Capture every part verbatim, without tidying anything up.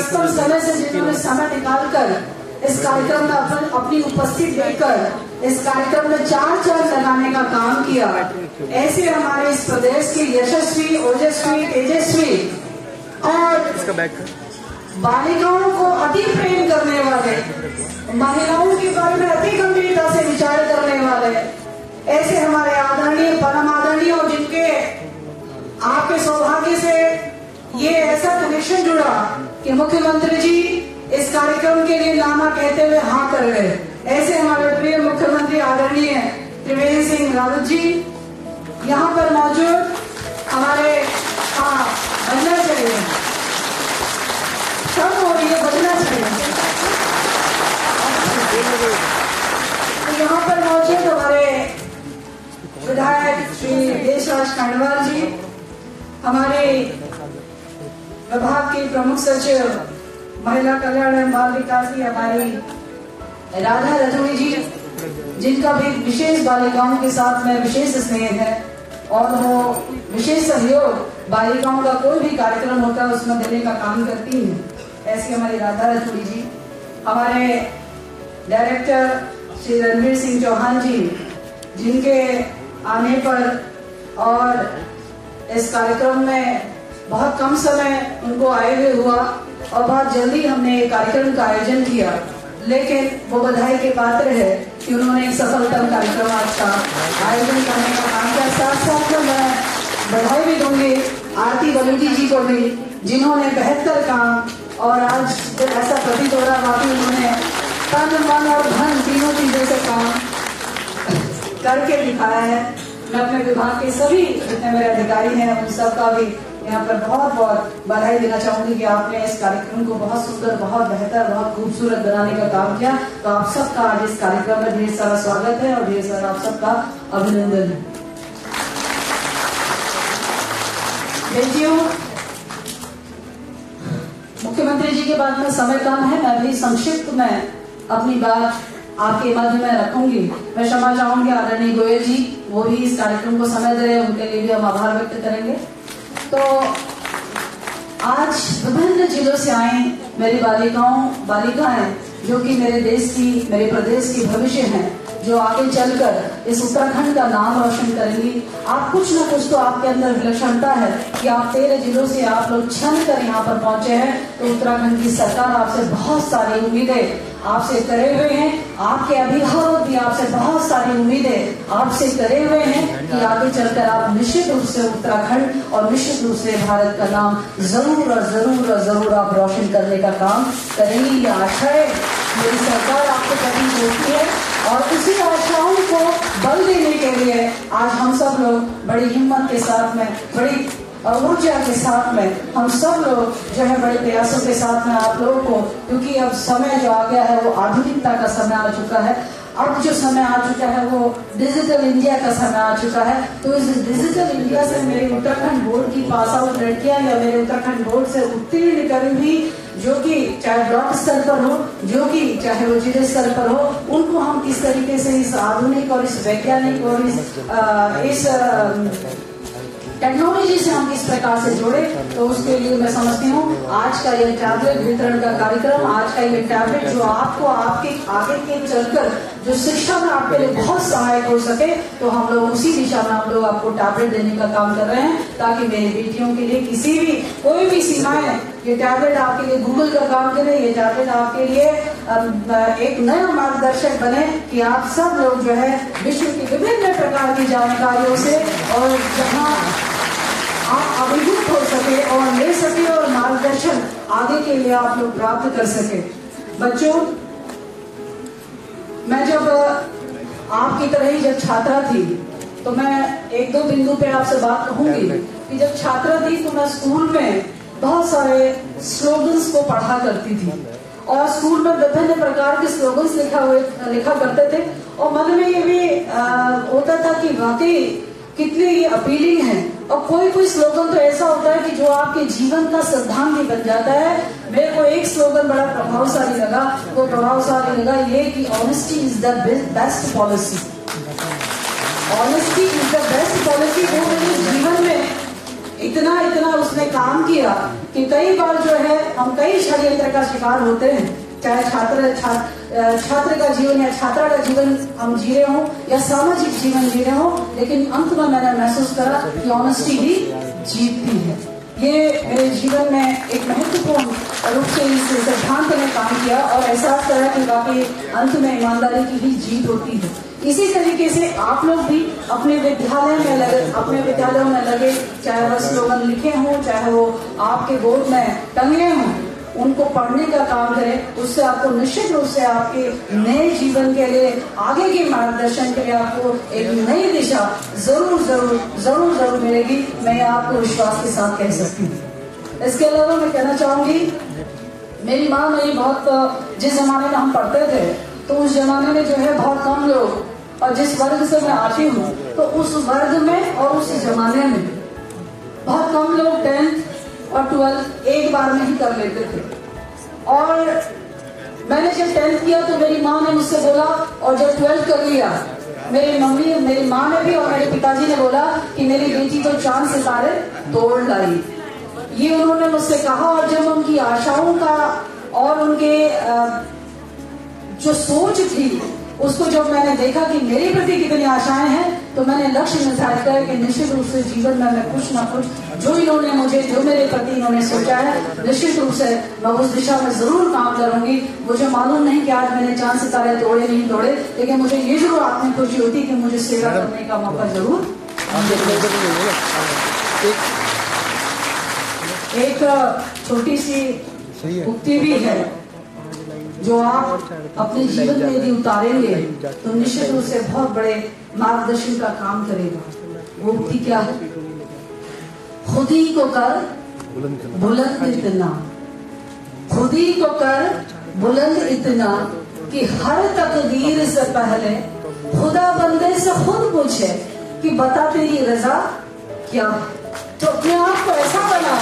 वास्तव समय से जिन्होंने समय निकालकर इस कार्यक्रम में अपन अपनी उपस्थित देकर इस कार्यक्रम में चार चार लगाने का काम किया, ऐसे हमारे इस प्रदेश के यशस्वी ओजस्वी तेजस्वी और बालिकाओं को अति प्रेम करने वाले, महिलाओं के बारे में अति गंभीरता से विचार करने वाले ऐसे हमारे आदरणीय परम आदरणीय, और जिनके आपके सौभाग्य से ये ऐसा कनेक्शन जुड़ा कि मुख्यमंत्री जी इस कार्यक्रम के लिए नामा कहते हुए हाँ कर गए, ऐसे हमारे प्रिय मुख्यमंत्री आदरणीय त्रिवेंद्र सिंह रावत जी, यहाँ पर मौजूद हमारे हाँ बनना चाहिए सब, और ये बनना चाहिए यहाँ पर मौजूद हमारे विधायक श्री देशराज खंडवाल जी, हमारे विभाग के प्रमुख सचिव महिला कल्याण एवं बाल विकास की हमारी राधा रत्नी जी, जिनका भी विशेष बालिकाओं के साथ में विशेष स्नेह है और वो विशेष सहयोग बालिकाओं का कोई भी कार्यक्रम होता है उसमें देने का काम करती है, ऐसी हमारी राधा रत्नी जी, हमारे डायरेक्टर श्री रणबीर सिंह चौहान जी, जिनके आने पर और इस कार्यक्रम में बहुत कम समय उनको आए हुए हुआ और बहुत जल्दी हमने कार्यक्रम का आयोजन किया, लेकिन वो बधाई के पात्र है कि उन्होंने एक सफलतम कार्यक्रम आज का आयोजन करने का काम किया। साथ साथ में मैं बधाई भी दूंगी आरती बलूची जी को भी, जिन्होंने बेहतर काम और आज जब ऐसा प्रतीत हो रहा वाकई उन्होंने तन मन और धन तीनों चीजों से काम करके दिखाया है। मैं अपने विभाग के सभी जितने मेरे अधिकारी हैं उन सबका भी यहाँ पर बहुत बहुत बधाई देना चाहूंगी कि आपने इस कार्यक्रम को बहुत सुंदर, बहुत बेहतर, बहुत खूबसूरत बनाने का काम किया, तो आप सबका आज इस कार्यक्रम में ढेर सारा स्वागत है और ढेर सारा आप सबका अभिनंदन है। बेटियों, मुख्यमंत्री जी के बाद में समय कम है, मैं भी संक्षिप्त में अपनी बात आपके मध्य में रखूंगी। मैं क्षमा चाहूंगी आदरणीय गोयल जी, वो भी इस कार्यक्रम को समय दे रहे हैं, उनके लिए भी हम आभार व्यक्त करेंगे। तो आज विभिन्न जिलों से आए मेरी बालिकाओं बालिकाएं जो कि मेरे देश की मेरे प्रदेश की भविष्य हैं, जो आगे चलकर इस उत्तराखंड का नाम रोशन करेंगी। आप कुछ ना कुछ तो आपके अंदर विलक्षणता है कि आप तेरह जिलों से आप लोग छन कर यहाँ पर पहुंचे हैं, तो उत्तराखंड की सरकार आपसे बहुत सारी उम्मीदें आपसे करे हुए हैं, आपके अभिभावक भी आपसे बहुत सारी उम्मीदें आपसे करे हुए हैं कि आगे चलकर आप निश्चित रूप से उत्तराखंड और निश्चित रूप से भारत का नाम जरूर और जरूर और जरूर आप रोशन करने का काम करेंगी। ये आशा है मेरी सरकार आपको करीब होती है और उसी आशाओं को बल देने के लिए आज हम सब लोग बड़ी हिम्मत के साथ में, बड़ी और ऊर्जा के साथ में हम सब लोग जो है बड़े प्रयासों के साथ में आप लोगों को, क्योंकि अब समय जो आ गया है वो आधुनिकता का समय आ चुका है, अब जो समय आ चुका है वो डिजिटल इंडिया का समय आ चुका है, तो इस डिजिटल इंडिया से मेरे उत्तराखंड बोर्ड की पास आउट लड़कियां या मेरे उत्तराखंड बोर्ड से उत्तीर्ण कभी भी जो कि चाहे ब्लॉक स्तर पर हो, जो कि चाहे वो जिले स्तर पर हो, उनको हम किस तरीके से इस आधुनिक और इस वैज्ञानिक और इस आ, इस आ, टेक्नोलॉजी से हम किस प्रकार से जोड़े, तो उसके लिए मैं समझती हूँ आज का ये टैबलेट वितरण का कार्यक्रम, आज का ये टैबलेट जो आपको आपके आगे के चलकर जो शिक्षा में आपके लिए बहुत सहायक हो सके, तो हम लोग उसी दिशा में हम लोग आपको टैबलेट देने का काम कर रहे हैं, ताकि मेरी बेटियों के लिए किसी भी कोई भी सीमाएं, ये टैबलेट आपके लिए गूगल का काम करे, ये टैबलेट आपके लिए एक नया मार्गदर्शक बने कि आप सब लोग जो है विश्व की विभिन्न प्रकार की जानकारियों से और जहाँ आप अभिभूत हो सके और ले सके और मार्गदर्शन आगे के लिए आप लोग प्राप्त कर सके। बच्चों, मैं जब आपकी तरह ही जब छात्रा थी तो मैं एक दो बिंदु पे आपसे बात कहूंगी कि जब छात्रा थी तो मैं स्कूल में बहुत सारे स्लोगन्स को पढ़ा करती थी और स्कूल में विभिन्न प्रकार के स्लोगन्स लिखा हुए लिखा करते थे और मन में ये भी आ, होता था कि वाकई कितनी ये अपीलिंग है, और कोई कोई स्लोगन तो ऐसा होता है कि जो आपके जीवन का सिद्धांत ही बन जाता है। मेरे को एक स्लोगन बड़ा प्रभावशाली लगा, वो प्रभावशाली लगा ये कि honesty is the best policy, honesty is the best policy. वो मेरे जीवन में इतना इतना उसने काम किया कि कई बार जो है हम कई षड्यंत्र का शिकार होते हैं, चाहे छात्र छात्र छात्र का जीवन या छात्रा का जीवन हम जी रहे हों या सामाजिक जीवन जी रहे हों, लेकिन अंत में मैंने महसूस करा कि ऑनेस्टी ही जीतती है। ये मेरे जीवन में एक महत्वपूर्ण रूप से इस सिद्धांत ने काम किया और एहसास करा कि वाकई अंत में ईमानदारी की ही जीत होती है। इसी तरीके से आप लोग भी अपने विद्यालय में लगे अपने विद्यालयों में लगे चाहे वह स्लोगन लिखे हों, चाहे वो आपके बोर्ड में टंगे हों, उनको पढ़ने का काम करें। उससे आपको निश्चित रूप से आपके नए जीवन के लिए, आगे के मार्गदर्शन के लिए आपको एक नई दिशा जरूर जरूर जरूर जरूर मिलेगी, मैं आपको विश्वास के साथ कह सकती हूँ। इसके अलावा मैं कहना चाहूंगी, मेरी माँ मेरी बहुत, जिस जमाने में हम पढ़ते थे तो उस जमाने में जो है बहुत कम लोग, और जिस वर्ग से मैं आती हूँ तो उस वर्ग में और उस जमाने में बहुत कम लोग टेंथ और ट्वेल्थ एक बार में ही कर लेते थे। और मैंने जब टेंथ किया तो मेरी माँ ने मुझसे बोला, और जब ट्वेल्थ कर लिया मेरी मम्मी मेरी माँ ने भी और मेरे पिताजी ने बोला कि मेरी बेटी तो चांद सितारे तोड़ लाई, ये उन्होंने मुझसे कहा। और जब उनकी आशाओं का और उनके जो सोच थी उसको जब मैंने देखा कि मेरे प्रति कितनी आशाएं हैं, तो मैंने लक्ष्य निर्धारित किया कि निश्चित रूप से जीवन में मैं कुछ ना कुछ, जो इन्होंने मुझे जो मेरे प्रति इन्होंने सोचा है, निश्चित रूप से मैं उस दिशा में जरूर काम करूंगी। मुझे मालूम नहीं कि आज मैंने चांद सितारे तोड़े नहीं तोड़े, लेकिन मुझे ये जरूर आत्म खुशी होती कि मुझे सेवा करने का मौका जरूर। एक छोटी सी उक्ति भी है, जो आप अपने जीवन में यदि उतारेंगे तो निश्चित रूप से बहुत बड़े मार्गदर्शन का काम करेगा। वो उक्ति क्या है? खुद ही को कर बुलंद इतना, खुद ही को कर बुलंद इतना कि हर तकदीर से पहले खुदा बंदे से खुद पूछे कि बता तेरी रजा क्या है। तो अपने आप को ऐसा बना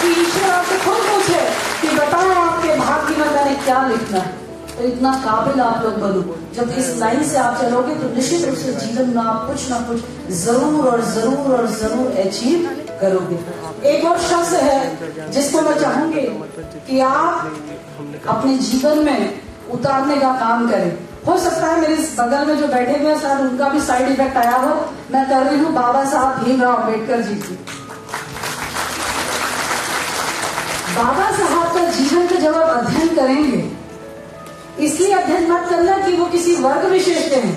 कि ईश्वर आपसे खुद पूछे कि बताओ आपके भाग्य में मैंने क्या लिखना है, तो इतना काबिल आप लोग बनो। जब इस लाइन से आप चलोगे तो निश्चित रूप से जीवन में आप कुछ ना कुछ जरूर और जरूर और जरूर अचीव करोगे। एक और शख्स है जिसको मैं चाहूंगी कि आप अपने जीवन में उतारने का काम करें। हो सकता है मेरे इस बगल में जो बैठे हुए शायद उनका भी साइड इफेक्ट आया हो, मैं कर रही हूँ बाबा साहब भीमराव अम्बेडकर जी की। बाबा साहब का जीवन का जब आप अध्ययन करेंगे, इसलिए अध्ययन मत करना कि वो किसी वर्ग विशेष के हैं,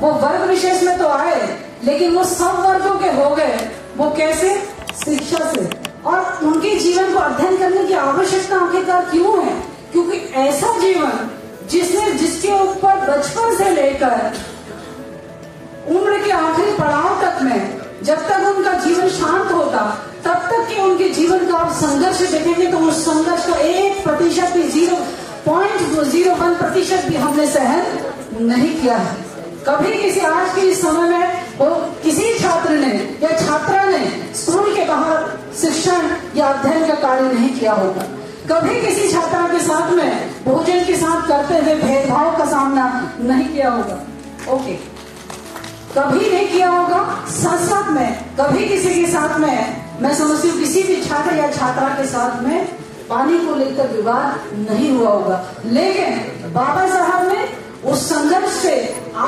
वो वर्ग विशेष में तो आए लेकिन वो सब वर्गों के हो गए। वो कैसे? शिक्षा से। और उनके जीवन को अध्ययन करने की आवश्यकता आखिरकार क्यों है? क्योंकि ऐसा जीवन जिसने जिसके ऊपर बचपन से लेकर उम्र के आखिरी पड़ाव तक में, जब तक उनका जीवन शांत होता तब तक कि उनके जीवन का आप संघर्ष देखेंगे तो उस संघर्ष का एक प्रतिशत भी, जीरो पॉइंट जीरो वन प्रतिशत भी हमने सहन नहीं किया है। कभी किसी आज के इस समय में वो किसी छात्र ने या छात्रा ने स्कूल के बाहर शिक्षण या अध्ययन का कार्य नहीं किया होगा। कभी किसी छात्रा के साथ में भोजन के साथ करते हुए भेदभाव का सामना नहीं किया होगा, ओके, कभी नहीं किया होगा। साथ साथ में कभी किसी के साथ में, मैं समझती हूँ किसी भी छात्र या छात्रा के साथ में पानी को लेकर विवाद नहीं हुआ होगा, लेकिन बाबा साहब ने उस संघर्ष से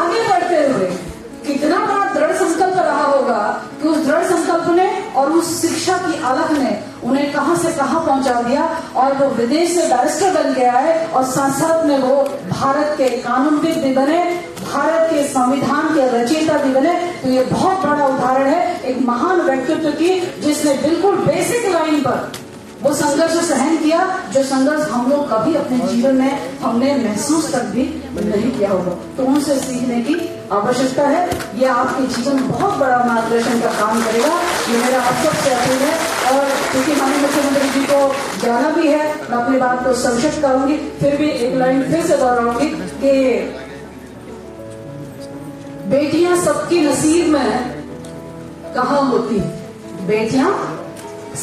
आगे बढ़ते हुए कितना बड़ा दृढ़ संकल्प रहा होगा कि उस दृढ़ संकल्प ने और उस शिक्षा की अलख ने उन्हें कहां से कहां पहुंचा दिया, और वो विदेश से बैरिस्टर बन गया है और साथ साथ में वो भारत के कानूनविद भी बने, भारत के संविधान के रचयिता भी बने। तो ये बहुत बड़ा उदाहरण है एक महान व्यक्तित्व की, जिसने बिल्कुल बेसिक लाइन पर वो संघर्ष सहन किया, जो संघर्ष हम लोग कभी अपने जीवन में हमने महसूस तक भी नहीं किया होगा। तो उनसे सीखने की आवश्यकता है, ये आपके जीवन में बहुत बड़ा मार्गदर्शन का काम करेगा, ये मेरा आप सबसे अपील है। और क्योंकि माननीय मुख्यमंत्री जी को जाना भी है, मैं अपनी बात को संक्षिप्त करूंगी, फिर भी एक लाइन फिर से दोहराऊंगी कि बेटियां सबकी नसीब में कहाँ होती है, बेटियां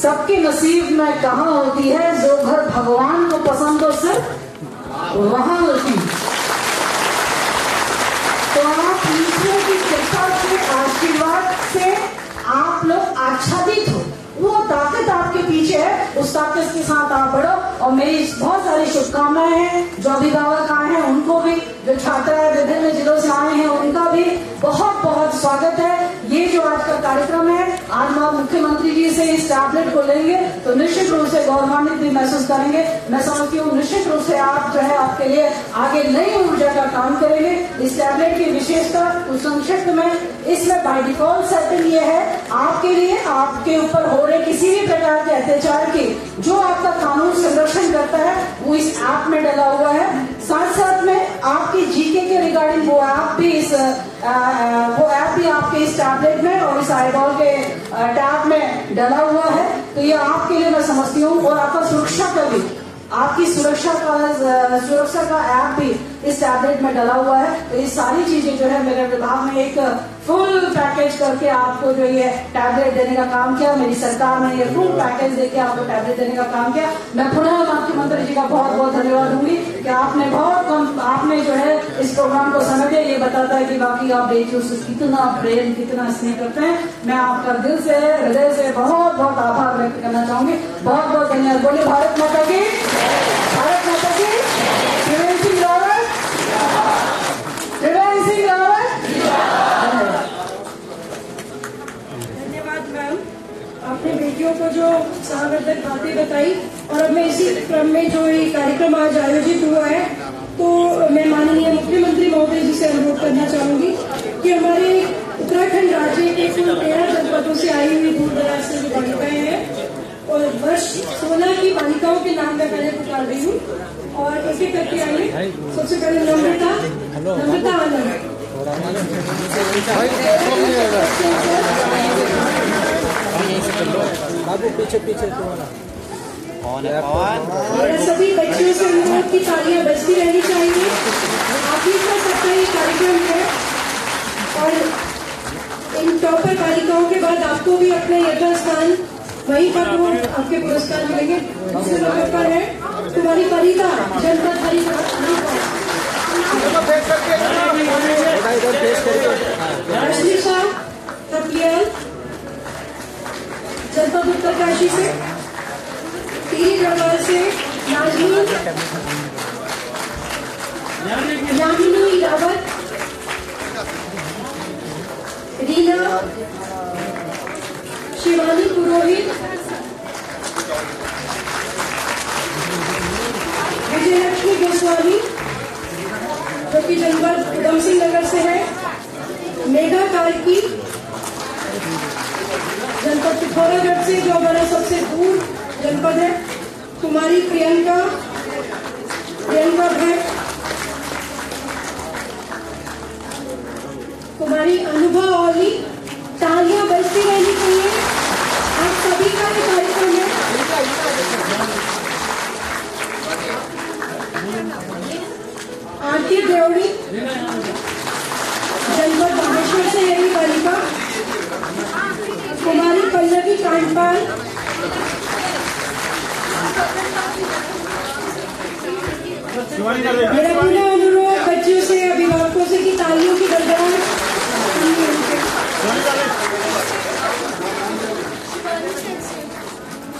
सबके नसीब में कहाँ होती है, जो घर भगवान को पसंद हो सिर्फ वहां होती है। तो आप ईश्वर की कृपा से, आशीर्वाद से आप लोग आच्छादित हो। के पीछे है, उस ताकत के साथ आप बढ़ो। और मेरी बहुत सारी शुभकामनाएं हैं जो अभिभावक आए हैं उनको भी, जो छात्र विभिन्न जिलों से आए हैं उनका भी बहुत बहुत स्वागत है। ये जो आज का कार्यक्रम है, आज आप मुख्यमंत्री जी से इस टैबलेट को लेंगे तो निश्चित रूप से गौरवान्वित भी महसूस करेंगे। मैं समझती हूँ निश्चित रूप से आप जो है आपके लिए आगे नई ऊर्जा का काम करेंगे। इस टैबलेट की विशेषता संक्षिप्त में, इसमें बाई डिफॉल्ट सेटिंग ये है आपके लिए, आपके ऊपर हो रहे किसी भी प्रकार के अत्याचार की जो आपका कानून संरक्षण करता है वो इस ऐप में डला हुआ है। साथ साथ में आपकी जीके के रिगार्डिंग वो ऐप भी इस आ, वो ऐप भी आपके इस टैबलेट में और इस आईबॉल के टैब में डला हुआ है। तो ये आपके लिए मैं समझती हूँ, और आपका सुरक्षा का भी, आपकी सुरक्षा का सुरक्षा का ऐप भी इस टैबलेट में डला हुआ है। तो ये सारी चीजें जो है मेरे विभाग में एक फुल पैकेज करके आपको जो ये टैबलेट देने का काम किया, मेरी सरकार ने ये फुल पैकेज देके आपको टैबलेट देने का काम किया। मैं पुनः मुख्यमंत्री जी का बहुत बहुत धन्यवाद दूंगी कि आपने बहुत कम आपने जो है इस प्रोग्राम को समझे। ये बताता है कि बाकी आप बेचूस कितना प्रेम कितना स्नेह करते हैं। मैं आपका दिल से हृदय से बहुत बहुत आभार व्यक्त करना चाहूंगी। बहुत बहुत धन्यवाद। बोले भारत माता की, भारत माता की। त्रिवेंद्र सिंह रावत, त्रिवेंद्र सिंह रावत। अपने बेटियों को जो साहवर्धक बातें बताई, और अब मैं इसी क्रम में जो ये कार्यक्रम आज आयोजित हुआ है तो मैं माननीय मुख्यमंत्री महोदय जी से अनुरोध करना चाहूंगी कि हमारे उत्तराखंड राज्य के कुल तेरह जनपदों से आई हुई दूर दराज से जो बालिकाएं हैं, और वर्ष सोलह की बालिकाओं के नाम का कार्य पुकार रही हूँ और एक एक करके आई। सबसे पहले नम्रता, नम्रता आनंद, बाबू पीछे पीछे तुम्हारा कौन है कौन। मेरा सभी बच्चों से अनुरोध की तालियां बजती रहनी चाहिए। आप ही कर सकते हैं, ये कार्यक्रम है। और इन टॉपर बालिकाओं के बाद आपको भी अपना यथास्थान वहीं पर वो आपके पुरस्कार मिलेंगे। पर है तुम्हारी परिता जनपद परिता जनपद उत्तरकाशी से, तीन रवाल से यामिनी इलावत, रीना, शिवानी पुरोहित, विजयलक्ष्मी गोस्वामी जो कि जनपद उधम सिंह नगर से है, मेघा कार्की जनपद पिथौरागढ़ से जो हमारा सबसे दूर जनपद है, कुमारी प्रियंका, प्रियंका भट्ट, कुमारी अनुभा ओली। तालियां बजती रहनी चाहिए। आप सभी का ये कार्यक्रम है। आरती देवड़ी जनपद बागेश्वर से है ये बालिका, कुमारी पल्लवी कांडपाल, मेरा पूरा अनुरोध बच्चों से अभिभावकों से कि तालियों की गड़गड़ाहट।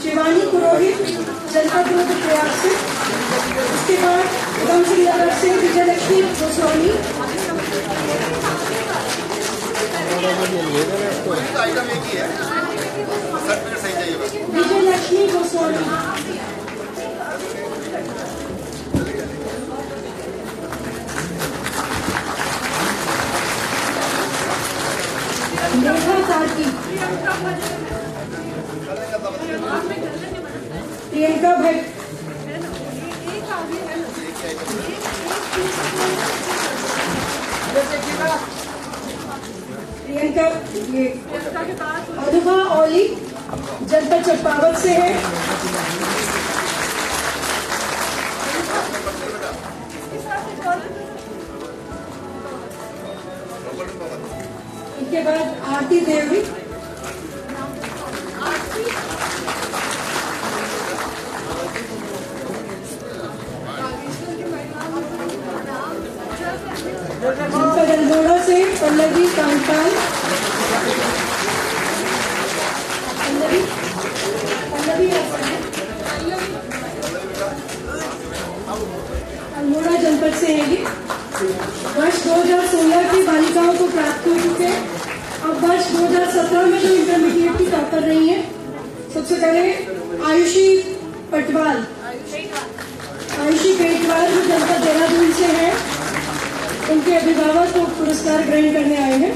शिवानी पुरोहित जनपद प्रयास से, उसके बाद उधम सिंह नगर से विजयलक्ष्मी गोस्वामी, विजयलक्ष्मी गोस्वामी, मेघा कार्की, प्रियंका भट्ट, प्रियंका ये अनुभा ओली जनपद चंपावत से है, इसके बाद आरती देवी, जनपद अल्मोड़ा से पल्लवी कांडपाल, पल्लवी पल्लवी से हैं ये। वर्ष दो हज़ार सोलह की बालिकाओं को प्राप्त हो चुके हैं। अब वर्ष दो हज़ार सत्रह में जो इंटरमीडिएट की टॉपर रही है, सबसे पहले आयुषी पटवाल आयुषी पेटवाल जो जनता देहरादून से है, उनके अभिभावक को पुरस्कार ग्रहण करने आए हैं।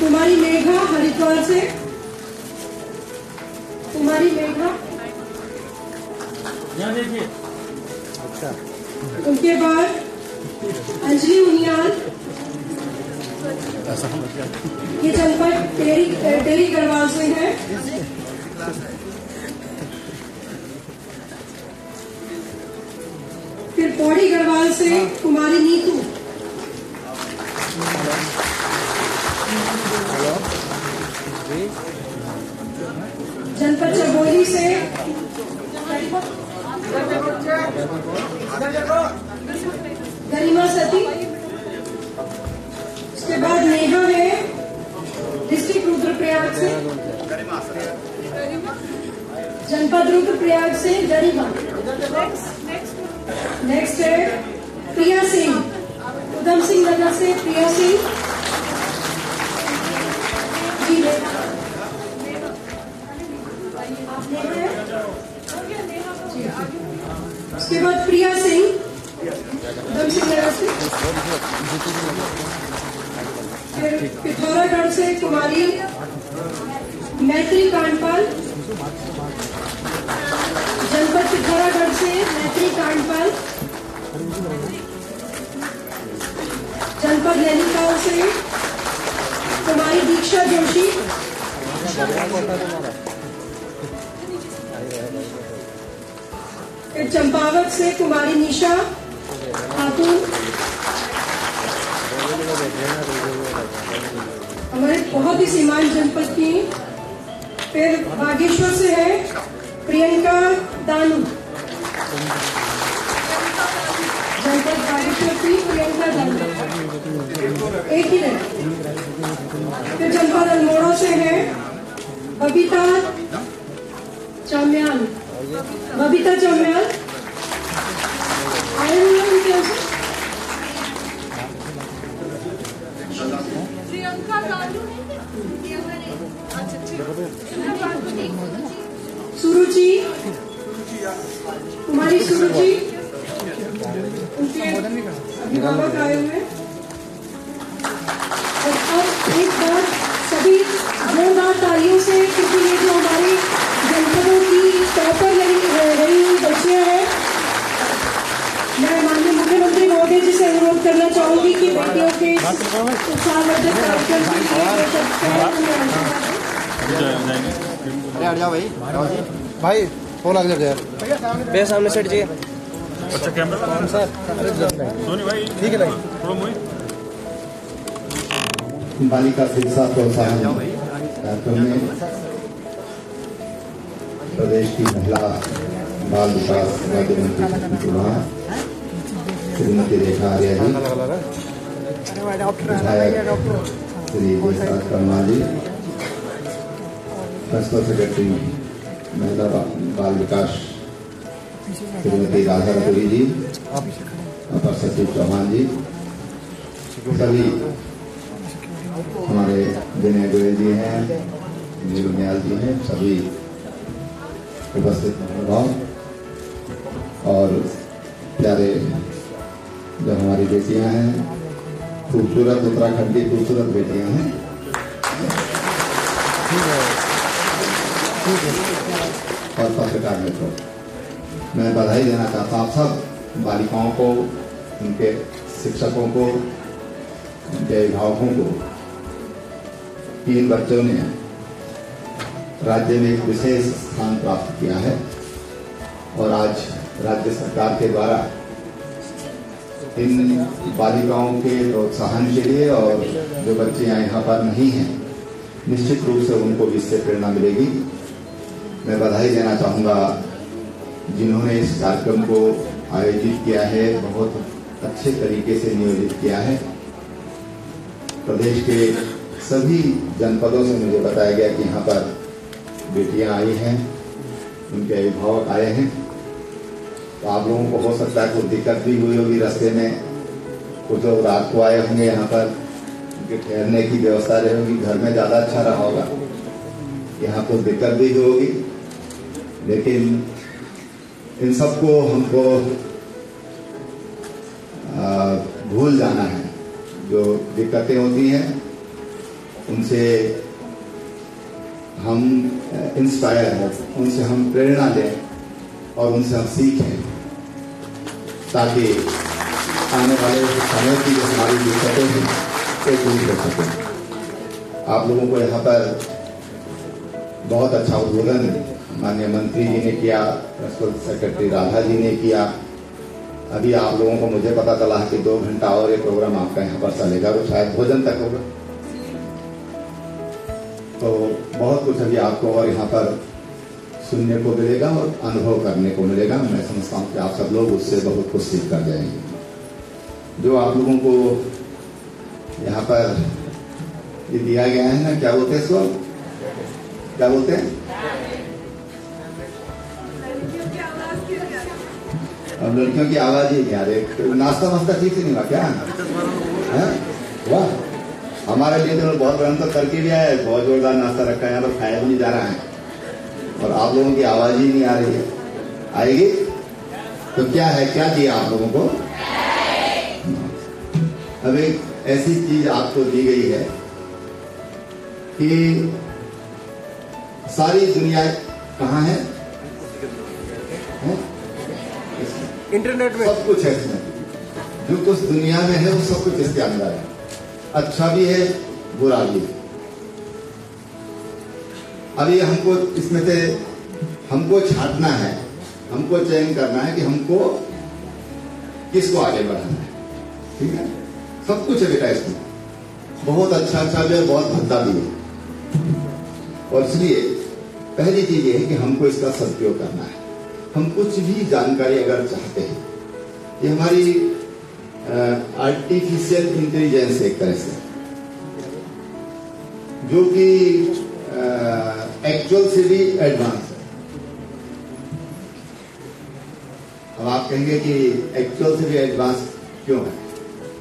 तुम्हारी मेघा हरिद्वार से तुम्हारी मेघा अच्छा। उनके बाद अंजलि उनियाल, ये जनपद डेहरी गढ़वाल से है। फिर पौड़ी गढ़वाल से कुमारी नीतू, जनपद चबोली से गरिमा सती। उसके बाद नेहा है डिस्ट्रिक्ट रुद्रप्रयाग से, जनपद रुद्रप्रयाग से गरिमा। नेक्स्ट है प्रिया सिंह, उधम सिंह नगर से प्रिया सिंह। उसके बाद प्रिया सिंह उधम सिंह नगर से। फिर पिथौरागढ़ से कुमारी मैत्री कांडपाल, जनपद पिथौरागढ़ से मैत्री कांडपाल। जनपद नैनीताल से कुमारी दीक्षा जोशी। चंपावत से कुमारी निशा अतुल। हमारे बहुत ही सीमांत जनपद की। फिर बागेश्वर से है प्रियंका दानू, जनपद बागेश्वर की प्रियंका दानू एक ही है। फिर जनपद अल्मोड़ा से है बबीता चाम्याल बबीता चम्याल आए हुए हैं। क्या प्रियंका दानू सुरुचि कुमारी सुरुचि उनके अभिभावक आए हुए हैं। और एक बार सभी जोरदार तालियों से, क्योंकि ये जो हमारे जनपदों की टॉपर रही हुई बच्चियां हैं, मैं माननीय मुख्यमंत्री महोदय जी से अनुरोध करना चाहूंगी कि बेटियों के उत्साहवर्धक कार्यक्रम के लिए। अरे जाओ भाई भाई फोन लग जाए भैया, सामने सेट जी। अच्छा कैमरा कौन सा भाई, ठीक है भाई। बालिका शिक्षा प्रोत्साहन कार्यक्रम में प्रदेश की महिला बाल विकास राज्य मंत्री श्रीमती रेखा आर्या जी, विधायक श्री देशराज शर्मा जी, प्रिंसिपल सेक्रेटरी महिला बाल विकास श्रीमती राधा रत्नी जी, अपर सचिव चौहान जी, सभी हमारे विनय गोयल जी हैं, अंजलि उनियाल जी हैं, सभी उपस्थित महानुभाव और प्यारे जो हमारी बेटियां हैं, खूबसूरत उत्तराखंड की खूबसूरत बेटियां हैं। और पत्रकार मित्रों, मैं बधाई देना चाहता हूँ सब बालिकाओं को, उनके शिक्षकों को, उनके अभिभावकों को कि इन बच्चों ने राज्य में एक विशेष स्थान प्राप्त किया है। और आज राज्य सरकार के द्वारा इन बालिकाओं के प्रोत्साहन के लिए, और जो बच्चियां यहाँ पर नहीं हैं, निश्चित रूप से उनको भी इससे प्रेरणा मिलेगी। मैं बधाई देना चाहूँगा जिन्होंने इस कार्यक्रम को आयोजित किया है, बहुत अच्छे तरीके से नियोजित किया है। प्रदेश के सभी जनपदों से मुझे बताया गया कि यहाँ पर बेटियां आई हैं, उनके अभिभावक आए हैं। तो आप लोगों को हो सकता है कुछ दिक्कत भी हुई होगी रास्ते में, कुछ लोग रात को आए होंगे यहाँ पर, उनके ठहरने की व्यवस्था रही होगी, घर में ज़्यादा अच्छा रहा होगा, यहाँ कुछ दिक्कत भी होगी, लेकिन इन सबको हमको भूल जाना है। जो दिक्कतें होती हैं उनसे हम इंस्पायर हो, उनसे हम प्रेरणा लें और उनसे हम सीखें, ताकि आने वाले समय की जो हमारी दिक्कतें हैं वो दूर हो सकें। आप लोगों को यहाँ पर बहुत अच्छा उद्बोधन माननीय मंत्री जी ने किया, प्रिंसिपल सेक्रेटरी राधा जी ने किया। अभी आप लोगों को मुझे पता चला है कि दो घंटा और ये प्रोग्राम आपका यहाँ पर चलेगा, तो शायद भोजन तक होगा, तो बहुत कुछ अभी आपको और यहाँ पर सुनने को मिलेगा और अनुभव करने को मिलेगा। मैं समझता हूँ कि आप सब लोग उससे बहुत कुछ सीख कर जाएंगे। जो आप लोगों को यहाँ पर ये दिया गया है ना, क्या बोलते हैं इसको, क्या बोलते हैं, अब लड़कियों की आवाज ही यार, एक नाश्ता वास्ता ठीक से नहीं हुआ क्या है? वाह, हमारे लिए तो बहुत बड़ा तो करके लिया है, बहुत जोरदार नाश्ता रखा है यहाँ पर, खाया भी नहीं जा रहा है और आप लोगों की आवाज ही नहीं आ रही है। आएगी तो क्या है, क्या दिया आप लोगों को? अब एक ऐसी चीज आपको दी गई है कि सारी दुनिया कहाँ है, है? इंटरनेट में सब कुछ है, इसमें जो कुछ दुनिया में है वो सब कुछ इसके अंदर है, अच्छा भी है बुरा भी है। अभी हमको इसमें से हमको छांटना है, हमको चयन करना है कि हमको किसको आगे बढ़ाना है, ठीक है? सब कुछ है बेटा इसमें, बहुत अच्छा अच्छा भी है, बहुत भद्दा भी है, और इसलिए पहली चीज ये है कि हमको इसका सदुपयोग करना है। हम कुछ भी जानकारी अगर चाहते हैं, ये हमारी आर्टिफिशियल इंटेलिजेंस एक तरह से, जो कि एक्चुअल से भी एडवांस है। अब आप कहेंगे कि एक्चुअल से भी एडवांस क्यों है?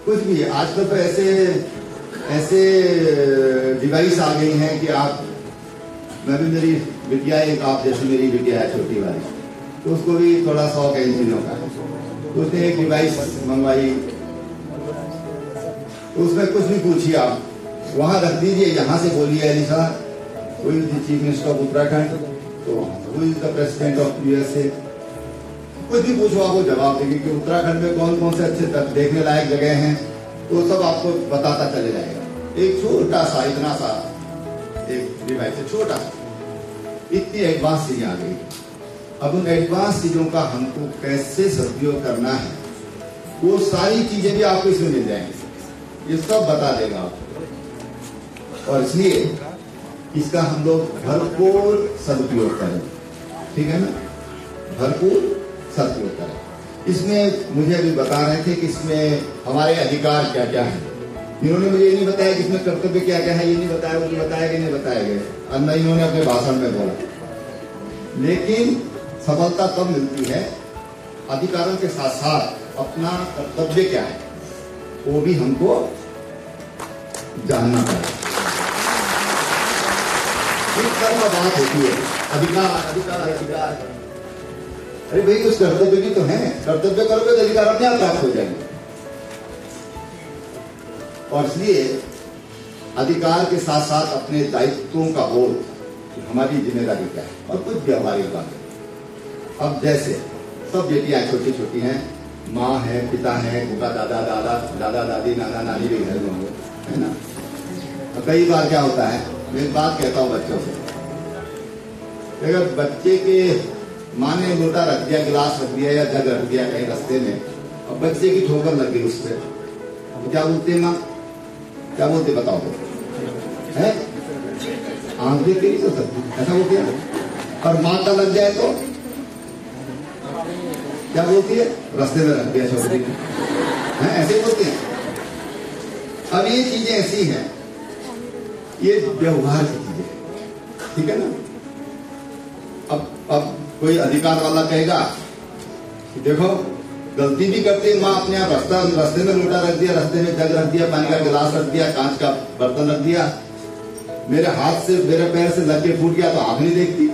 कुछ भी है, आजकल तो ऐसे ऐसे डिवाइस आ गई हैं कि आप, मैं भी, मेरी बिटिया एक, आप जैसे मेरी बिटिया है छोटी वाली, तो उसको भी थोड़ा शौक है इन चीजों का, तो उसने एक डिवाइस मंगवाई, तो उसमें कुछ भी पूछिए आप, वहां रख दीजिए, यहाँ से बोलिए Nisha, who is the chief minister of Uttarakhand, तो who is the president of U S A, कुछ भी पूछो आपको जवाब देगी कि उत्तराखंड में कौन कौन से अच्छे देखने लायक जगह हैं, तो सब आपको बताता चले जाएगा। एक छोटा सा, इतना सा एक डिवाइस है, छोटा सा, इतनी एडवांस चीजें आ गई। अब उन एडवांस चीजों का हमको कैसे सदुपयोग करना है, वो सारी चीजें भी आपको इसमें मिल जाएंगी, ये सब बता देगा आपको, और इसलिए इसका हम लोग भरपूर सदुपयोग करें, ठीक है ना? भरपूर सदुपयोग करें। इसमें मुझे अभी बता रहे थे कि इसमें हमारे अधिकार क्या क्या हैं, इन्होंने मुझे ये नहीं बताया कि इसमें कर्तव्य क्या क्या है, ये नहीं बताया, मुझे बताया कि नहीं बताया गया, और न इन्होंने अपने भाषण में बोला। लेकिन सफलता तब मिलती है, अधिकारों के साथ साथ अपना कर्तव्य क्या है वो भी हमको जानना पड़ेगा। कर्म बात होती है, अधिकार अधिकार अधिकार, अरे भाई कुछ कर्तव्य भी तो है, कर्तव्य करोगे तो अधिकार अपने आप प्राप्त हो जाएंगे। और इसलिए अधिकार के साथ साथ अपने दायित्वों का बोध, हमारी जिम्मेदारी क्या है, और कुछ व्यवहारिक बातें। अब जैसे सब बेटियां छोटी छोटी हैं, माँ है, पिता है, उनका दादा दादा दादा दादी नाना नानी भी घर में होंगे, है ना? तो कई बार क्या होता है, मैं एक बात कहता हूँ बच्चों से, अगर बच्चे के माँ ने लोटा रख दिया, गिलास रख दिया या जग रख दिया कहीं रास्ते में, और बच्चे की ठोकर लग गई उस पर, अब क्या बोलते माँ, क्या बोलते बताओ, है आंख देख नहीं सो सकती, ऐसा बोलते हैं। और माँ का लग जाए तो क्या बोलती है, रास्ते में रख दिया छोटी, हैं ऐसे बोलती हैं। अब ये चीजें ऐसी हैं, ये व्यवहार की चीजें, ठीक है ना? अब अब कोई अधिकार वाला कहेगा कि देखो गलती भी करते हैं माँ अपने आप, रास्ता रास्ते में लोटा रख दिया, रास्ते में जग रख दिया, पानी का गिलास रख दिया, कांच का बर्तन रख दिया, मेरे हाथ से मेरे पैर से लग के फूट गया तो आँख नहीं देखती,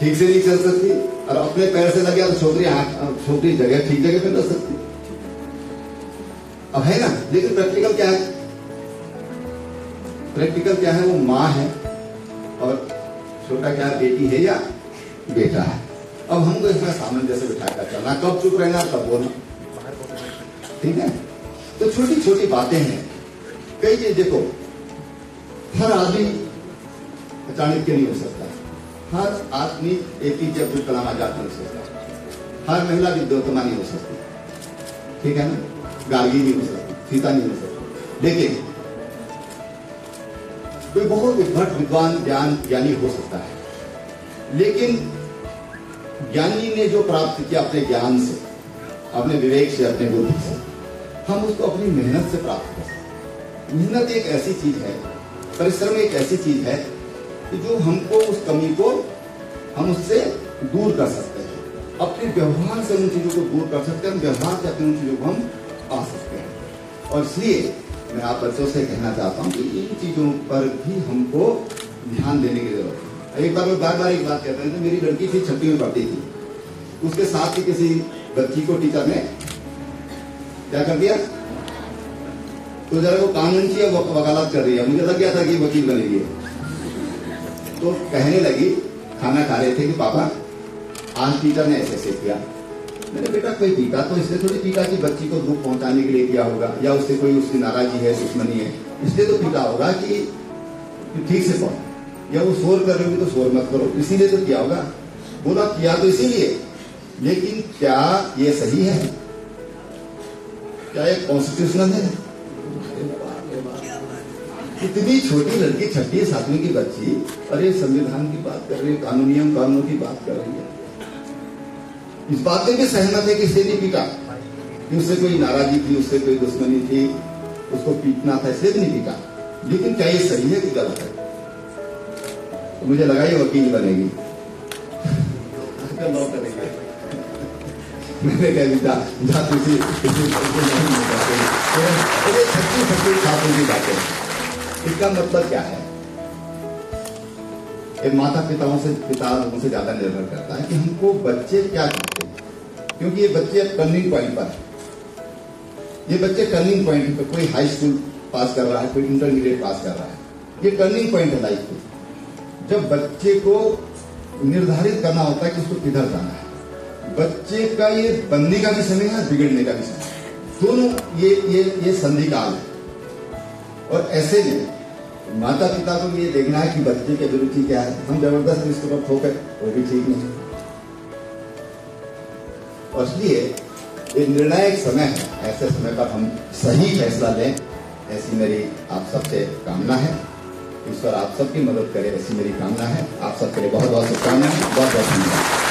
ठीक से नहीं चल सकती, और अपने पैर से लग गया तो छोटी हाथ छोटी जगह ठीक जगह पे रख सकती। अब है ना, लेकिन प्रैक्टिकल क्या है, प्रैक्टिकल क्या है, वो माँ है और छोटा क्या है, बेटी है या बेटा है। अब हमको इसमें सामंजस्य बिठाकर चलना, कब चुप रहना कब बोलना, ठीक है। तो छोटी छोटी बातें हैं कई, ये देखो हर आदमी अचानक नहीं हो सकता, हर आदमी ए पी जे अब्दुल कलाम आजाद नहीं हो सकता, हर महिला विद्योतमा नहीं हो सकती, ठीक है ना, गार्गी नहीं हो सकती, सीता नहीं हो सकती, लेकिन कोई बहुत उद्भट विद्वान ज्ञान ज्ञानी हो सकता है। लेकिन ज्ञानी ने जो प्राप्त किया अपने ज्ञान से, अपने विवेक से, अपने बुद्धि से, हम उसको अपनी मेहनत से प्राप्त कर सकते हैं। मेहनत एक ऐसी चीज है, परिश्रम एक ऐसी चीज है कि जो हमको उस कमी को हम उससे दूर कर सकते हैं, अपने व्यवहार से उन चीजों को दूर कर सकते हैं, व्यवहार से अपनी उन चीजों को हम पा सकते हैं। और इसलिए मैं आप बच्चों से कहना चाहता हूँ कि इन चीजों पर भी हमको ध्यान देने की जरूरत है। एक बार मैं बार बार एक बात कहता हूँ, मेरी लड़की थी छठी में पढ़ती थी, उसके साथ ही किसी बच्ची को टीचर ने क्या कर दिया, तो जरा वो कानून की वकालत कर रही है, मुझे लग गया था कि वकील बनेगी, तो कहने लगी, खाना खा रहे थे, कि पापा आज टीचर ने ऐसे ऐसे किया। मैंने बेटा कोई पीटा तो इसलिए थोड़ी पीटा कि बच्ची को दुख पहुंचाने के लिए किया होगा, या उससे कोई उसकी नाराजगी है, दुश्मनी है, इसलिए तो पीटा होगा कि ठीक से पहुंच, या वो शोर कर रही होगी तो शोर मत करो, इसीलिए तो किया होगा। बोला किया तो इसीलिए, लेकिन क्या ये सही है, क्या ये कॉन्स्टिट्यूशनल है? इतनी छोटी लड़की, छठी सातवीं की बच्ची, और ये संविधान की बात कर रही है, कानूनियम कानूनों की बात कर रही है। इस बात में भी सहमत है कि इसलिए नहीं पीटा कि उससे कोई नाराजगी थी, उससे कोई दुश्मनी थी, उसको पीटना था इसलिए नहीं पीटा, लेकिन क्या ये सही है कि गलत है? मुझे लगा ये वकील बनेगी, लॉ करेंगे। मैंने कह दिया जा किसी छत्तीस छत्तीस छात्रों की बातें, इसका मतलब क्या है? एक माता पिताओं से पिता लोगों से ज्यादा निर्भर करता है कि हमको बच्चे क्या करते हैं, क्योंकि ये बच्चे टर्निंग पॉइंट पर है, ये बच्चे टर्निंग पॉइंट पर, कोई हाई स्कूल पास कर रहा है, कोई इंटरमीडिएट पास कर रहा है, ये टर्निंग पॉइंट है लाइफ में। जब बच्चे को निर्धारित करना होता है कि उसको किधर जाना है, बच्चे का ये बनने का भी समय है, बिगड़ने का भी समय है, दोनों ये ये ये संधि काल है। और ऐसे में माता पिता को ये देखना है कि बच्चे की अभिरुचि क्या है, हम जबरदस्त इसके ऊपर ठोके वो भी ठीक नहीं। और इसलिए ये निर्णायक समय है, ऐसे समय पर हम सही फैसला लें, ऐसी मेरी आप सबसे कामना है। ईश्वर आप सबकी मदद करे ऐसी मेरी कामना है। आप सबके लिए बहुत बहुत शुभकामनाएं, बहुत बहुत धन्यवाद।